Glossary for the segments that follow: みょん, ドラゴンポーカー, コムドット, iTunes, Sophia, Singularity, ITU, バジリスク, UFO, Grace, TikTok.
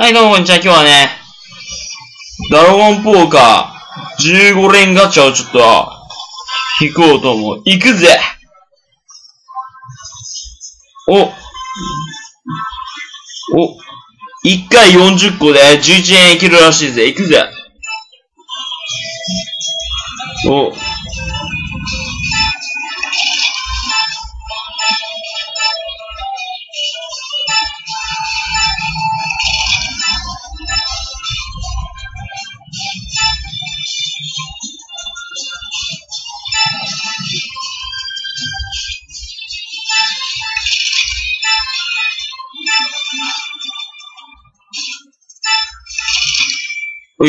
はい、どうもこんにちは。今日はね、ドラゴンポーカー15連ガチャをちょっと引こうと思う。行くぜ。お、1回40個で11円いけるらしいぜ。行くぜ。行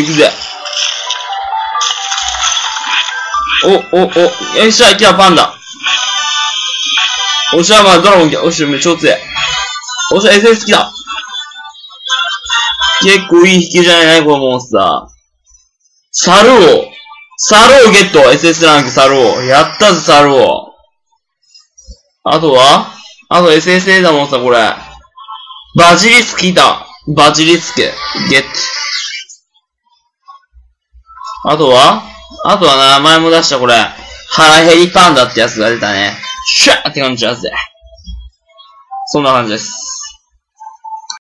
くぜ。よっしゃ、行きゃパンダ。おっしゃ、まあドラゴン来た。おっしゃ、めっちゃおつえ。おっしゃ、SS 来た。結構いい引きじゃないこのモンスター。サルをゲット。SS ランクサルを。やったぜ、サルを。あと SSA だもんさ、これ。バジリスク来た。バジリスク。ゲット。あとは名前も出したこれ。腹減りパンダってやつが出たね。シュッって感じだぜ。そんな感じです。